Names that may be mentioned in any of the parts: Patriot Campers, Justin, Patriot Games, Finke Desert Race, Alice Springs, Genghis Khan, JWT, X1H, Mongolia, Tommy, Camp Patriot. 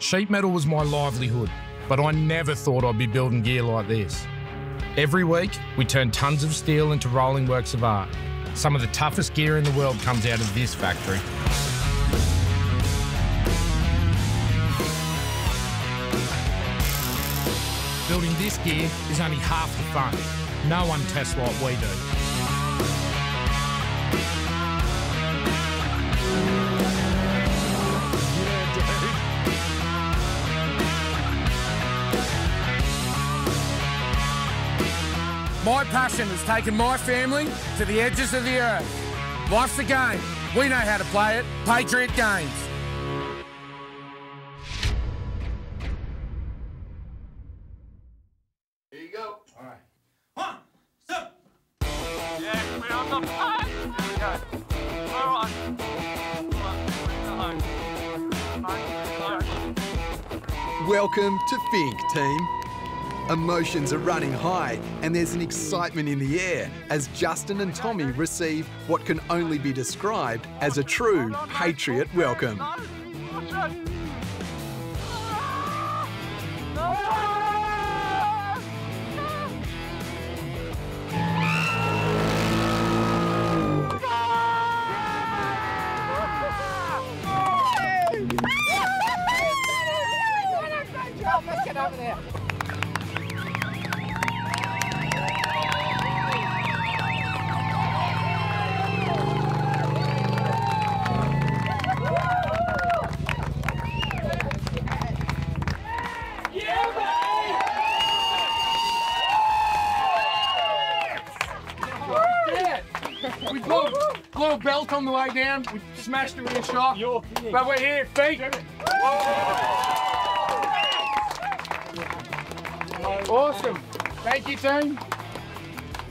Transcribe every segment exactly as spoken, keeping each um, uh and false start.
Sheet metal was my livelihood, but I never thought I'd be building gear like this. Every week, we turn tons of steel into rolling works of art. Some of the toughest gear in the world comes out of this factory. Building this gear is only half the fun. No one tests like we do. My passion has taken my family to the edges of the earth. Life's a game. We know how to play it. Patriot Games. Welcome to Finke, team. Emotions are running high and there's an excitement in the air as Justin and Tommy receive what can only be described as a true Patriot welcome. Belt on the way down, we smashed it with a shot, but we're here, Finke. Awesome, thank you team.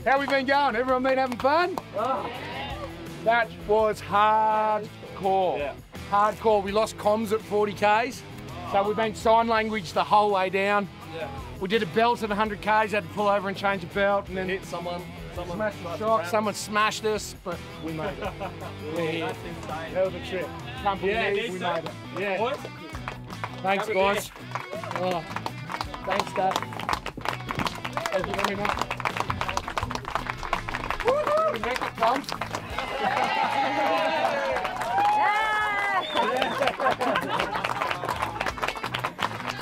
How we been going? Everyone been having fun? Oh. That was hardcore, yeah. hardcore. We lost comms at forty Ks, so we've been sign language the whole way down. Yeah. We did a belt at one hundred Ks, had to pull over and change the belt, and then hit someone. Someone smashed, shock, someone smashed us, but we made it. We That's insane. Hell of a trip. Can't believe yeah, we so. made it. Yeah. Thanks, Have guys. Oh, thanks, Dad. Thank you very much. Woo-hoo! We make it, Tom.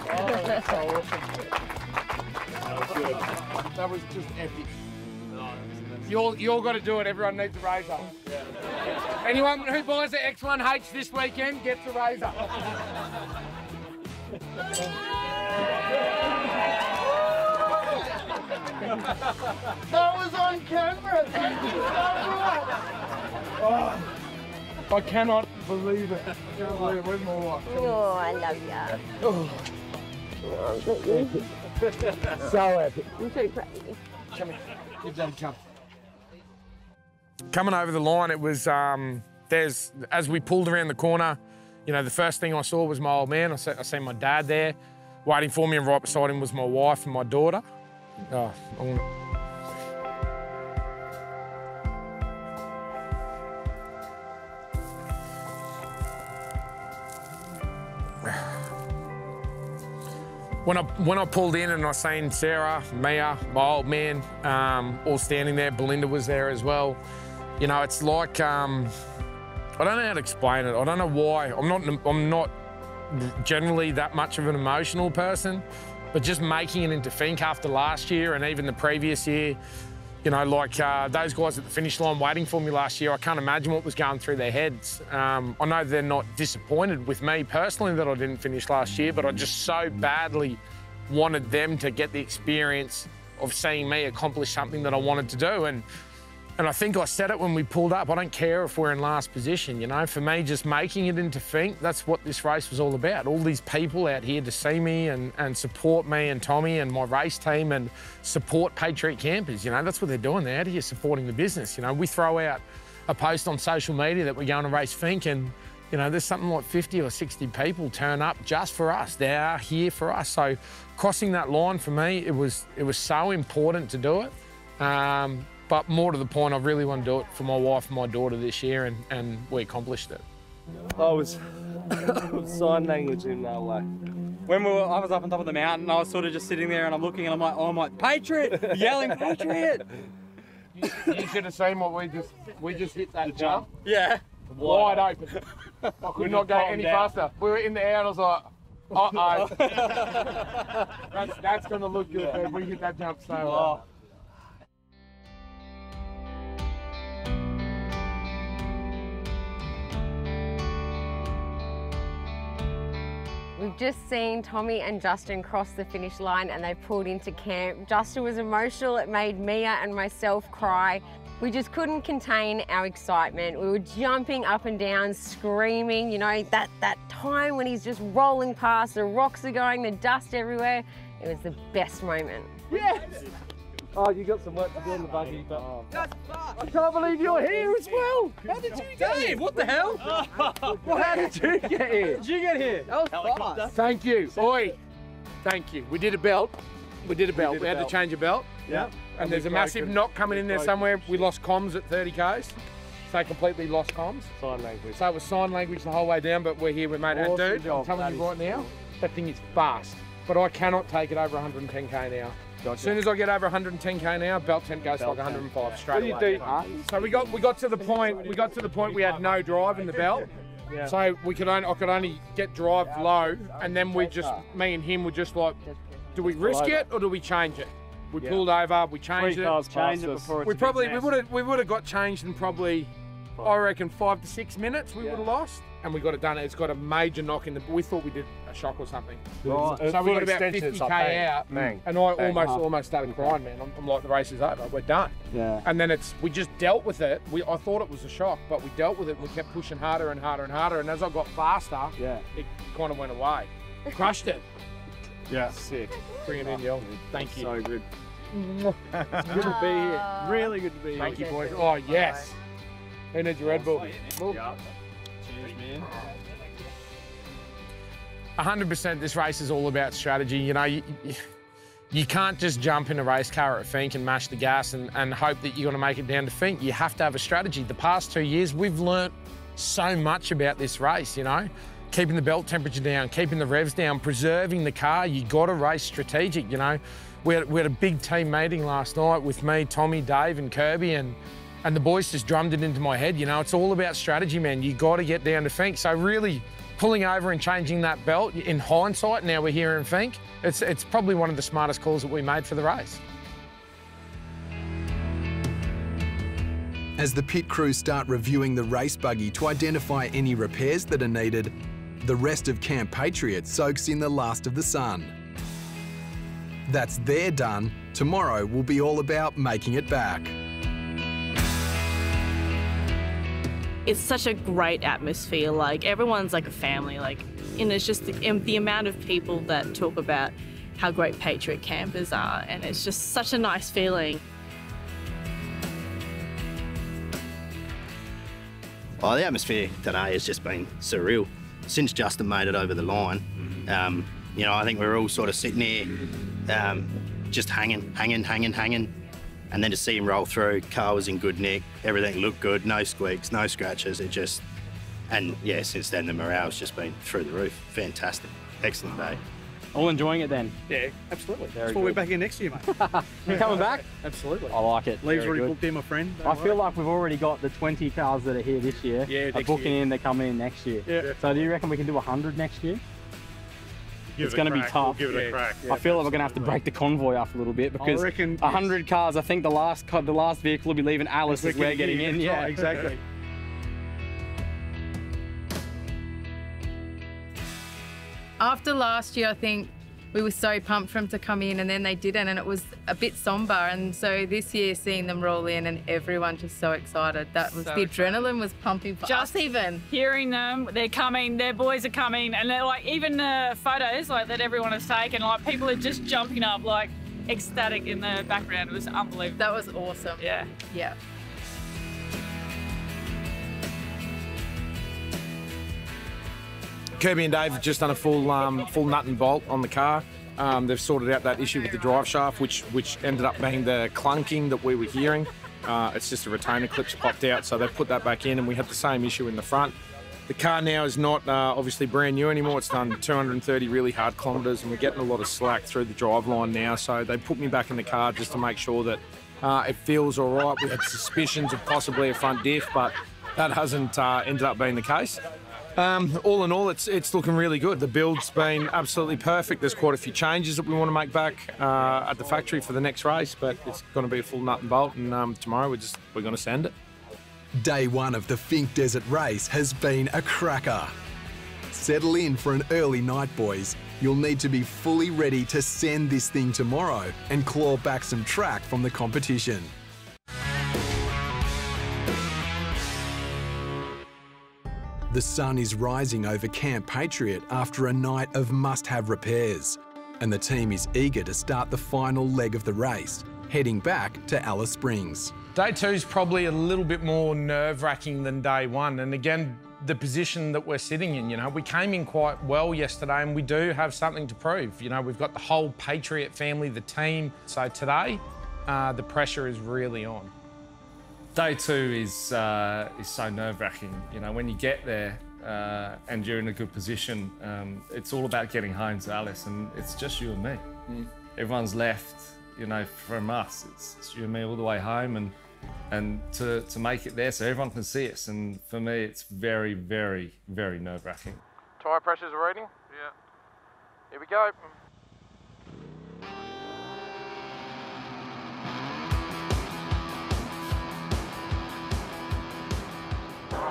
Oh, that's so awesome. That was good. That was just epic. You all, you all got to do it, everyone needs a razor. Yeah. Anyone who buys an X one H this weekend gets a razor. That was on camera, thank you so much. Oh, I cannot believe it. I can't believe it, we're more. Oh, I love you. Oh. Oh, so epic. I'm so proud of you. Come here, give them a cup. Coming over the line, it was, um, there's, as we pulled around the corner, you know, the first thing I saw was my old man. I, saw, I seen my dad there waiting for me, and right beside him was my wife and my daughter. Oh, I'm... When I, when I pulled in and I seen Sarah, Mia, my old man, um, all standing there, Belinda was there as well. You know, it's like, um, I don't know how to explain it. I don't know why. I'm not, I'm not generally that much of an emotional person, but just making it into Finke after last year and even the previous year, you know, like uh, those guys at the finish line waiting for me last year, I can't imagine what was going through their heads. Um, I know they're not disappointed with me personally that I didn't finish last year, but I just so badly wanted them to get the experience of seeing me accomplish something that I wanted to do. And, And I think I said it when we pulled up, I don't care if we're in last position, you know? For me, just making it into Finke, that's what this race was all about. All these people out here to see me and, and support me and Tommy and my race team and support Patriot Campers, you know? That's what they're doing. They're out here supporting the business, you know? We throw out a post on social media that we're going to race Finke and, you know, there's something like fifty or sixty people turn up just for us. They are here for us. So crossing that line for me, it was, it was so important to do it. Um, But more to the point, I really want to do it for my wife and my daughter this year, and, and we accomplished it. I was sign language in that way. when we were, I was up on top of the mountain, I was sort of just sitting there and I'm looking and I'm like, oh my, Patriot, yelling Patriot. You, you should have seen what we just, we just hit that jump. Yeah. Wide open. I could not go any down. faster. We were in the air and I was like, uh-oh. that's, that's gonna look good, yeah. We hit that jump so well. Oh. We've just seen Tommy and Justin cross the finish line and they pulled into camp. Justin was emotional, it made Mia and myself cry. We just couldn't contain our excitement. We were jumping up and down, screaming, you know, that, that time when he's just rolling past, the rocks are going, the dust everywhere. It was the best moment. Yes! Oh, you got some work to do on the buggy, but oh, I can't believe you're here as well. How did you get here? Dave, what the hell? Well, how did you get here? How did you get here? That was fast. Thank you. Oi, thank you. We did a belt. We did a belt. We, we a had belt. to change a belt. Yeah. And, and there's a massive knock coming in there somewhere. We lost comms at thirty Ks. So completely lost comms. Sign language. So it was sign language the whole way down, but we're here. We made awesome it, dude. I'm telling you right now, that thing is fast. But I cannot take it over one hundred ten K an hour. As soon as I get over one hundred ten K an hour, belt temp goes belt to like one hundred and five temp. Straight what do you away. Do? So we got we got to the point we got to the point we had no drive in the belt, yeah. So we could only I could only get drive low, and then we just me and him were just like, do we risk it or do we change it? We pulled over, we changed it. Changed it before it's we probably we would have we would have got changed in probably I reckon five to six minutes. We yeah. would have lost. And we got it done. It's got a major knock in the. We thought we did a shock or something. Right. So we got about fifty K out, bang, and I bang, almost up. almost started crying, man. I'm, I'm like, the race is over. We're done. Yeah. And then it's we just dealt with it. We I thought it was a shock, but we dealt with it. We kept pushing harder and harder and harder. And as I got faster, yeah, it kind of went away. Crushed it. Yeah. Sick. Bring it in, y'all. Thank That's you. So good. It's good to be here. Really good to be here. Thank you, boys. Oh yes. Who needs your Red Bull? one hundred percent this race is all about strategy. You know, you, you can't just jump in a race car at Finke and mash the gas and, and hope that you're going to make it down to Finke. You have to have a strategy. The past two years, we've learnt so much about this race, you know. Keeping the belt temperature down, keeping the revs down, preserving the car. You got to race strategic, you know. We had, we had a big team meeting last night with me, Tommy, Dave and Kirby, and And the boys just drummed it into my head, you know, it's all about strategy, man. You got to get down to Finke. So really pulling over and changing that belt, in hindsight, now we're here in Finke, it's, it's probably one of the smartest calls that we made for the race. As the pit crew start reviewing the race buggy to identify any repairs that are needed, the rest of Camp Patriot soaks in the last of the sun. That's their done. Tomorrow will be all about making it back. It's such a great atmosphere, like everyone's like a family, like, and it's just the, and the amount of people that talk about how great Patriot Campers are, and it's just such a nice feeling. Oh, the atmosphere today has just been surreal. Since Justin made it over the line, um, you know, I think we were all sort of sitting there, um, just hanging, hanging, hanging, hanging. And then to see him roll through, car was in good nick, everything looked good, no squeaks, no scratches, it just... And yeah, since then the morale's just been through the roof. Fantastic, excellent day. All enjoying it then? Yeah, absolutely. Very That's why we're back here next year, mate. You're coming back? Absolutely. I like it. Leaves already good. booked in, my friend. Don't I worry. feel like we've already got the twenty cars that are here this year. Yeah, are booking year. in, they're coming in next year. Yeah. So do you reckon we can do one hundred next year? Give it's it going to be tough. We'll give it yeah. a crack. Yeah, I feel like we're going to have to break the convoy up a little bit because one hundred yes. cars. I think the last the last vehicle will be leaving Alice as we're getting in. Yeah, right, exactly. After last year, I think we were so pumped for them to come in, and then they didn't, and it was a bit somber. And so this year, seeing them roll in, and everyone just so excited. That was so the adrenaline was pumping. For just us. even hearing them, they're coming. Their boys are coming, and they're like even the photos like that everyone has taken. Like people are just jumping up, like ecstatic in the background. It was unbelievable. That was awesome. Yeah. Yeah. Kirby and Dave have just done a full um, full nut and bolt on the car. Um, they've sorted out that issue with the drive shaft, which which ended up being the clunking that we were hearing. Uh, it's just a retainer clip's popped out, so they put that back in, and we had the same issue in the front. The car now is not uh, obviously brand new anymore. It's done two hundred thirty really hard kilometres, and we're getting a lot of slack through the driveline now. So they put me back in the car just to make sure that uh, it feels all right. We had suspicions of possibly a front diff, but that hasn't uh, ended up being the case. Um, all in all, it's it's looking really good. The build's been absolutely perfect. There's quite a few changes that we want to make back uh, at the factory for the next race, but it's going to be a full nut and bolt. And um, tomorrow we're just we're going to send it. Day one of the Finke Desert Race has been a cracker. Settle in for an early night, boys. You'll need to be fully ready to send this thing tomorrow and claw back some track from the competition. The sun is rising over Camp Patriot after a night of must-have repairs, and the team is eager to start the final leg of the race, heading back to Alice Springs. Day two is probably a little bit more nerve-wracking than day one, and again, the position that we're sitting in, you know, we came in quite well yesterday and we do have something to prove. You know, we've got the whole Patriot family, the team, so today uh, the pressure is really on. Day two is, uh, is so nerve-wracking. You know, when you get there uh, and you're in a good position, um, it's all about getting home to Alice, and it's just you and me. Mm. Everyone's left, you know, from us. It's, it's you and me all the way home, and, and to, to make it there so everyone can see us. And for me, it's very, very, very nerve-wracking. Tire pressures are reading? Yeah. Here we go.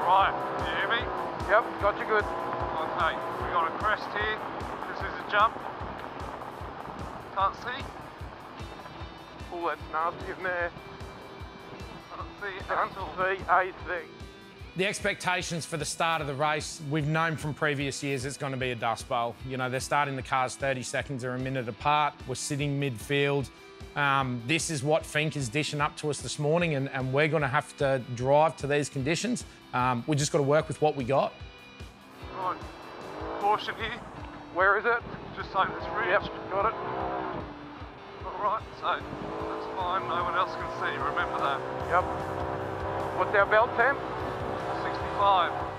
Right, can you hear me? Yep, got you good. Okay, we got a crest here. This is a jump. Can't see. All that's nasty in there. Can't see at all. Can't see a thing. The expectations for the start of the race, we've known from previous years it's going to be a dust bowl. You know, they're starting the cars thirty seconds or a minute apart. We're sitting midfield. Um, this is what Finke is dishing up to us this morning, and, and we're going to have to drive to these conditions. Um, we just got to work with what we got. Right, caution here. Where is it? Just over this ridge. Yep, got it. All right, so that's fine. No one else can see. Remember that. Yep. What's our belt temp? sixty-five. Good.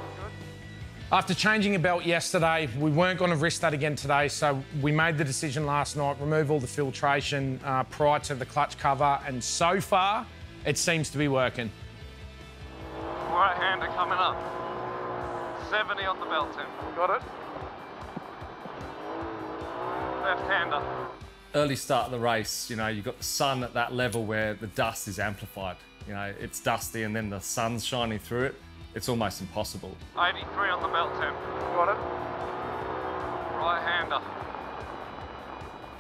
After changing a belt yesterday, we weren't going to risk that again today, so we made the decision last night, remove all the filtration uh, prior to the clutch cover, and so far, it seems to be working. Right-hander coming up. seventy on the belt temp. Got it. Left-hander. Early start of the race, you know, you've got the sun at that level where the dust is amplified. You know, it's dusty and then the sun's shining through it. It's almost impossible. eighty-three on the belt temp. Got it. Right-hander.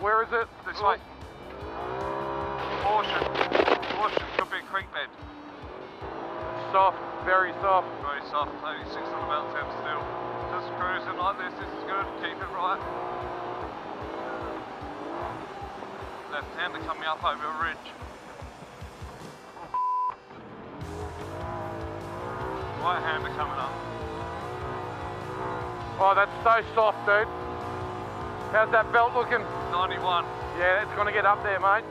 Where is it? This way. Caution. Caution. Could be a creek bed. Soft. Very soft. Very soft. eighty-six on the belt temp still. Just cruising like this. This is good. Keep it right. Left-hander coming up over a ridge. Right hander coming up. Oh, that's so soft, dude. How's that belt looking? ninety-one. Yeah, it's going to get up there, mate.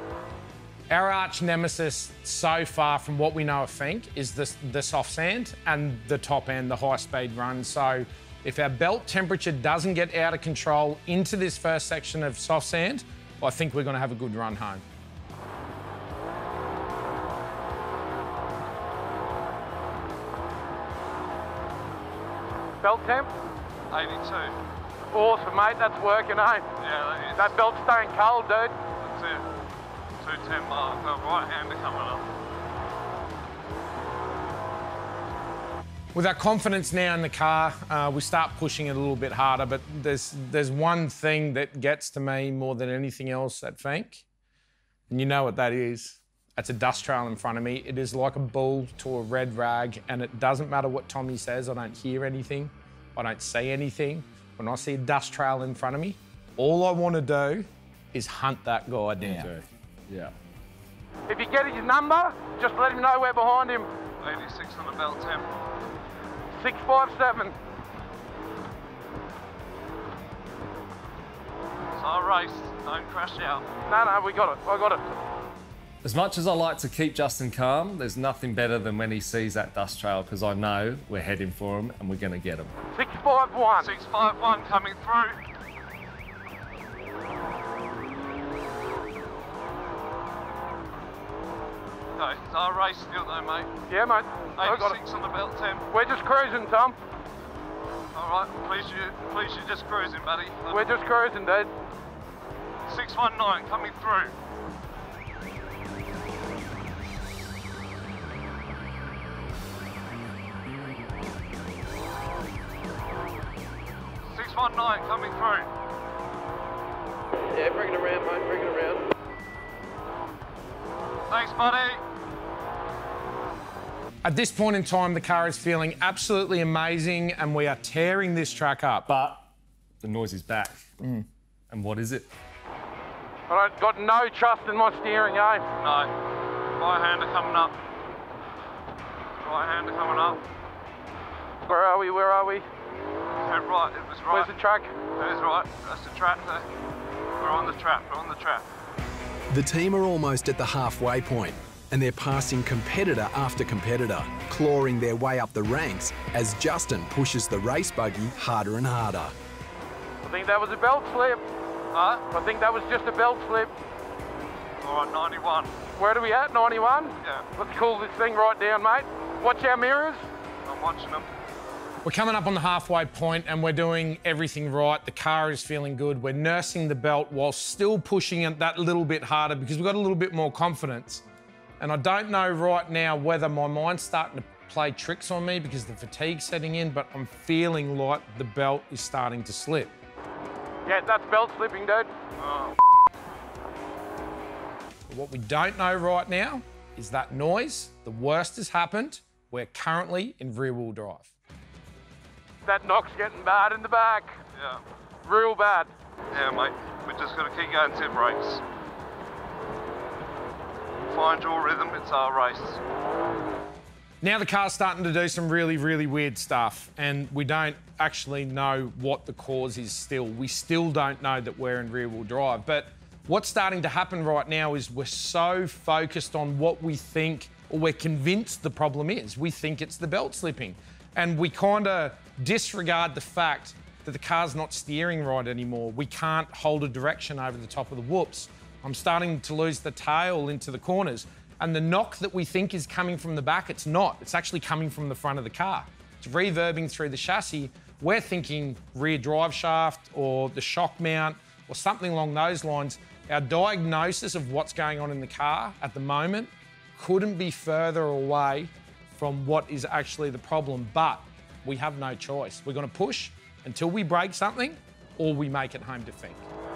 Our arch nemesis so far from what we know of Finke is this, the soft sand and the top end, the high-speed run. So if our belt temperature doesn't get out of control into this first section of soft sand, well, I think we're going to have a good run home. Belt temp? eighty-two. Awesome, mate. That's working, eh? Yeah, that is. That belt's staying cold, dude. That's it. two ten mark. The right-hander coming up. With our confidence now in the car, uh, we start pushing it a little bit harder, but there's, there's one thing that gets to me more than anything else at Finke, and you know what that is. That's a dust trail in front of me. It is like a bull to a red rag, and it doesn't matter what Tommy says, I don't hear anything, I don't see anything. When I see a dust trail in front of me, all I want to do is hunt that guy down. Yeah. If you get his number, just let him know we're behind him. eighty-six on the belt temp. six five seven. It's our race, don't crash out. No, no, we got it, I got it. As much as I like to keep Justin calm, there's nothing better than when he sees that dust trail, because I know we're heading for him and we're going to get him. six five one. six five one coming through. No, it's our race still though, mate. Yeah, mate. eighty-six on the belt, Tim. We're just cruising, Tom. All right, please you, please you just cruising, buddy. We're just cruising, Dad. six one nine coming through. six one nine coming through. Yeah, bring it around, mate, bring it around. Thanks, buddy. At this point in time, the car is feeling absolutely amazing and we are tearing this track up. But the noise is back. Mm. And what is it? I've got no trust in my steering, eh? No. Right hand are coming up. Right hand are coming up. Where are we, where are we? Right, it was right. Where's the track? It is right. That's the track there. We're on the track, we're on the track. The team are almost at the halfway point and they're passing competitor after competitor, clawing their way up the ranks as Justin pushes the race buggy harder and harder. I think that was a belt slip. Huh? I think that was just a belt slip. All right, ninety-one. Where are we at, ninety-one? Yeah. Let's cool this thing right down, mate. Watch our mirrors. I'm watching them. We're coming up on the halfway point and we're doing everything right. The car is feeling good. We're nursing the belt while still pushing it that little bit harder because we've got a little bit more confidence. And I don't know right now whether my mind's starting to play tricks on me because the fatigue's setting in, but I'm feeling like the belt is starting to slip. Yeah, that's belt slipping, dude. Oh. What we don't know right now is that noise. The worst has happened. We're currently in rear-wheel drive. That knock's getting bad in the back. Yeah. Real bad. Yeah, mate. We're just going to keep going till brakes. Find your rhythm. It's our race. Now the car's starting to do some really, really weird stuff, and we don't actually know what the cause is still. We still don't know that we're in rear-wheel drive. But what's starting to happen right now is we're so focused on what we think, or we're convinced the problem is. We think it's the belt slipping. And we kind of disregard the fact that the car's not steering right anymore. We can't hold a direction over the top of the whoops. I'm starting to lose the tail into the corners. And the knock that we think is coming from the back, it's not. It's actually coming from the front of the car. It's reverbing through the chassis. We're thinking rear drive shaft or the shock mount or something along those lines. Our diagnosis of what's going on in the car at the moment couldn't be further away from what is actually the problem, but we have no choice. We're going to push until we break something or we make it home to Finke.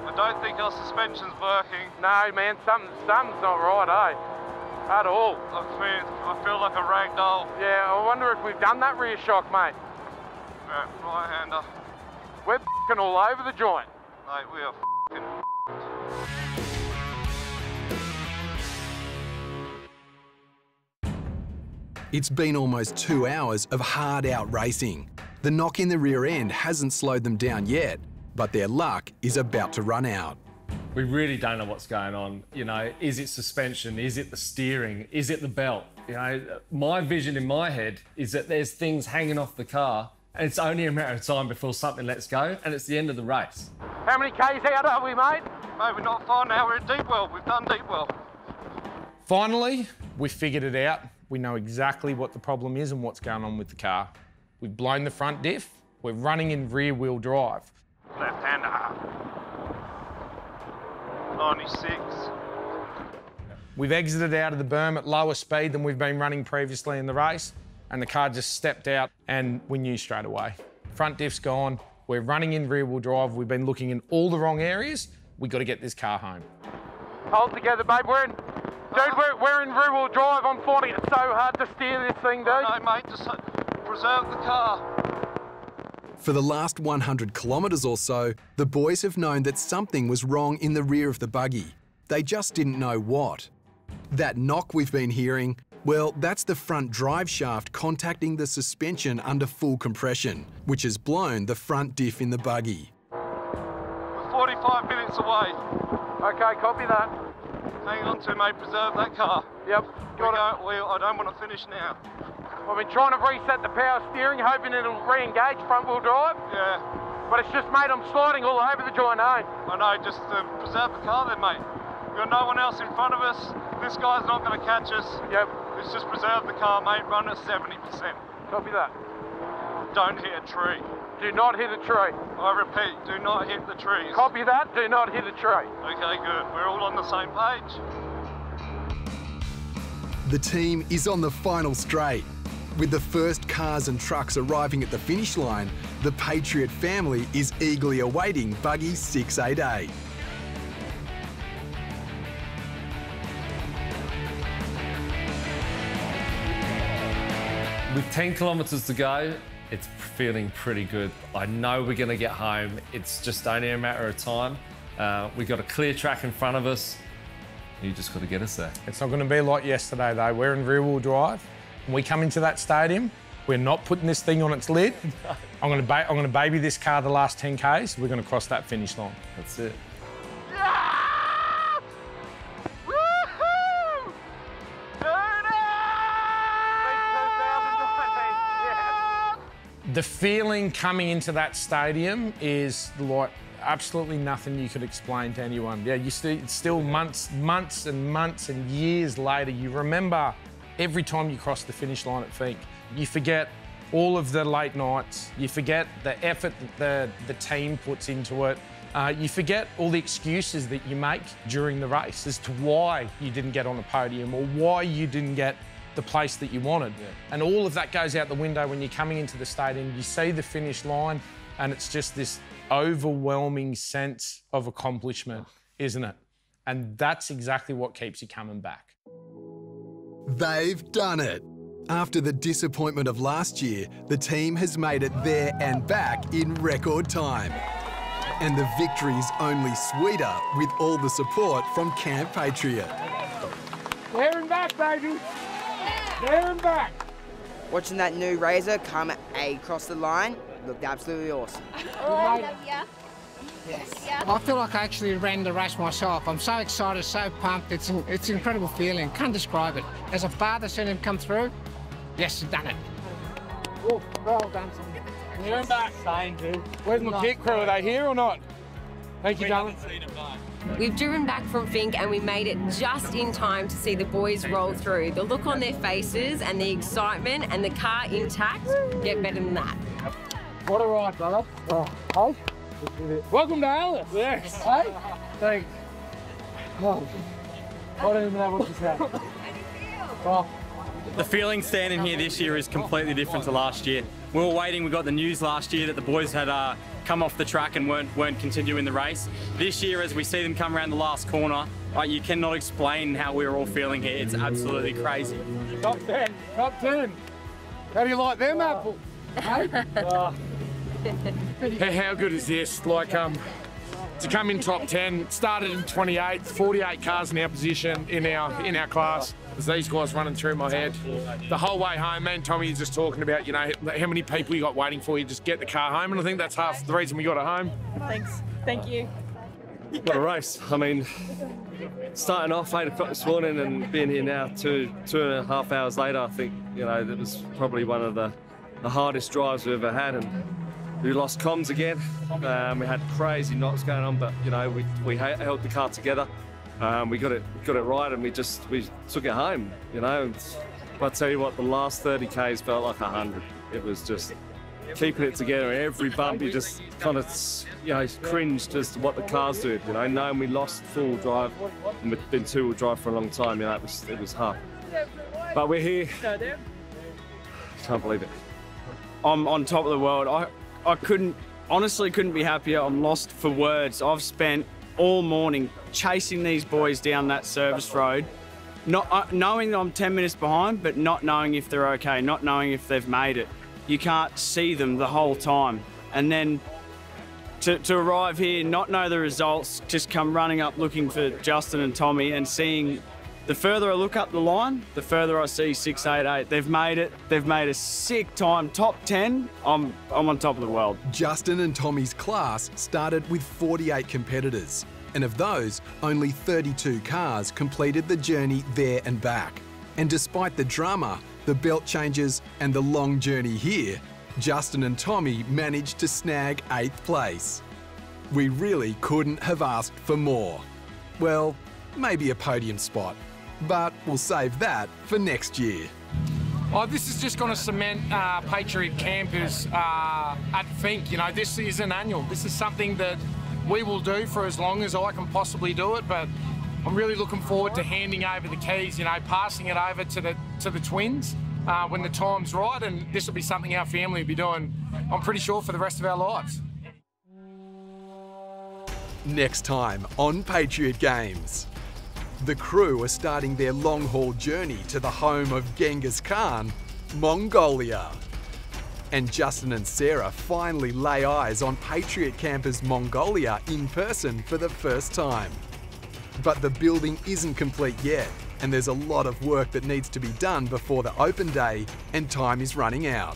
I don't think our suspension's working. No, man, something, something's not right, eh? At all. I feel, I feel like a rag doll. Yeah, I wonder if we've done that rear shock, mate. Yeah, right-hander. We're f***ing all over the joint. Mate, we are f***ing f***ed. It's been almost two hours of hard-out racing. The knock in the rear end hasn't slowed them down yet, but their luck is about to run out. We really don't know what's going on. You know, is it suspension? Is it the steering? Is it the belt? You know, my vision in my head is that there's things hanging off the car and it's only a matter of time before something lets go and it's the end of the race. How many Ks out are we, mate? Mate, we're not far now. We're in deep well. We've done deep well. Finally, we figured it out. We know exactly what the problem is and what's going on with the car. We've blown the front diff. We're running in rear-wheel drive. Left-hander. ninety-six. We've exited out of the berm at lower speed than we've been running previously in the race, and the car just stepped out and we knew straight away. Front diff's gone. We're running in rear-wheel drive. We've been looking in all the wrong areas. We've got to get this car home. Hold together, babe. We're in. Dude, we're, we're in rear-wheel drive. I'm finding it so hard to steer this thing, dude. I know, mate. Just preserve the car. For the last one hundred kilometres or so, the boys have known that something was wrong in the rear of the buggy. They just didn't know what. That knock we've been hearing, well, that's the front drive shaft contacting the suspension under full compression, which has blown the front diff in the buggy. We're forty-five minutes away. OK, copy that. Hang on to, mate, preserve that car. Yep. Got it. Wheel. I don't want to finish now. I've been trying to reset the power steering, hoping it'll re-engage front wheel drive. Yeah. But it's just, mate, I'm sliding all over the joint, eh? I know, just uh, preserve the car then, mate. We've got no one else in front of us. This guy's not going to catch us. Yep. Let's just preserve the car, mate. Run at seventy percent. Copy that. Don't hit a tree. Do not hit a tree. I repeat, do not hit the trees. Copy that, do not hit a tree. Okay, good. We're all on the same page. The team is on the final straight. With the first cars and trucks arriving at the finish line, the Patriot family is eagerly awaiting buggy six eighty-eight. With ten kilometres to go, it's feeling pretty good. I know we're going to get home. It's just only a matter of time. Uh, we've got a clear track in front of us. You just got to get us there. It's not going to be like yesterday, though. We're in rear-wheel drive. When we come into that stadium, we're not putting this thing on its lid. No. I'm going to ba I'm going to baby this car the last ten Ks. We're going to cross that finish line. That's it. The feeling coming into that stadium is like absolutely nothing you could explain to anyone. Yeah, you st it's still months, months and months and years later. You remember every time you cross the finish line at Finke. You forget all of the late nights. You forget the effort that the, the team puts into it. Uh, you forget all the excuses that you make during the race as to why you didn't get on the podium or why you didn't get the place that you wanted. Yeah. And all of that goes out the window when you're coming into the stadium. You see the finish line and it's just this overwhelming sense of accomplishment, isn't it? And that's exactly what keeps you coming back. They've done it. After the disappointment of last year, the team has made it there and back in record time. And the victory's only sweeter with all the support from Camp Patriot. We're heading back, baby. There and back. Watching that new Razor come across the line looked absolutely awesome. Oh, yeah. Yes. Yeah. I feel like I actually ran the race myself. I'm so excited, so pumped. It's an, it's an incredible feeling. Can't describe it. As a father seeing him come through, yes, you've done it. Oh, well done, son. There and back. Same, dude. Where's my pit crew? Are they here or not? Thank you, darling. We've driven back from Finke and we made it just in time to see the boys roll through. The look on their faces and the excitement and the car intact, get better than that. What a ride, brother. Oh, hey. Welcome to Alice. Yes. Hey. Thanks. Oh, I don't even know what to say. How do you feel? Oh. The feeling standing here this year is completely different to last year. We were waiting, we got the news last year that the boys had uh, come off the track and weren't, weren't continuing the race. This year, as we see them come around the last corner, uh, you cannot explain how we were all feeling here. It's absolutely crazy. Top ten, top ten. How do you like them, Apple? Oh. Hey, how good is this? Like, um, to come in top ten, started in twenty-eighth, forty-eight cars in our position, in our, in our class. There's these guys running through my head. The whole way home, man, Tommy is just talking about, you know, how many people you got waiting for you, just get the car home. And I think that's half the reason we got it home. Thanks. Thank you. What a race. I mean, starting off eight o'clock this morning and being here now two, two and a half hours later, I think, you know, that was probably one of the, the hardest drives we've ever had. And we lost comms again. Um, we had crazy knocks going on, but, you know, we, we held the car together. Um, we got it, got it right, and we just we took it home. You know, I tell you what, the last thirty Ks felt like a hundred. It was just keeping it together. Every bump, you just kind of, you know, cringed as to what the cars did. You know, knowing we lost four-wheel drive, and we've been two-wheel drive for a long time. You know, it was it was hard. But we're here. I can't believe it. I'm on top of the world. I I couldn't honestly couldn't be happier. I'm lost for words. I've spent all morning chasing these boys down that service road, not uh, knowing that I'm ten minutes behind, but not knowing if they're okay, not knowing if they've made it. You can't see them the whole time. And then to, to arrive here, not know the results, just come running up looking for Justin and Tommy and seeing, the further I look up the line, the further I see six eighty-eight. They've made it. They've made a sick time. Top ten, I'm, I'm on top of the world. Justin and Tommy's class started with forty-eight competitors. and of those, only thirty-two cars completed the journey there and back. And despite the drama, the belt changes and the long journey here, Justin and Tommy managed to snag eighth place. We really couldn't have asked for more. Well, maybe a podium spot, but we'll save that for next year. Oh, this is just going to cement uh, Patriot Campers uh, at Finke. You know, this is an annual. This is something that we will do for as long as I can possibly do it. But I'm really looking forward to handing over the keys. You know, passing it over to the to the twins uh, when the time's right, and this will be something our family will be doing, I'm pretty sure, for the rest of our lives. Next time on Patriot Games. The crew are starting their long-haul journey to the home of Genghis Khan, Mongolia. And Justin and Sarah finally lay eyes on Patriot Campers Mongolia in person for the first time. But the building isn't complete yet, and there's a lot of work that needs to be done before the open day, and time is running out.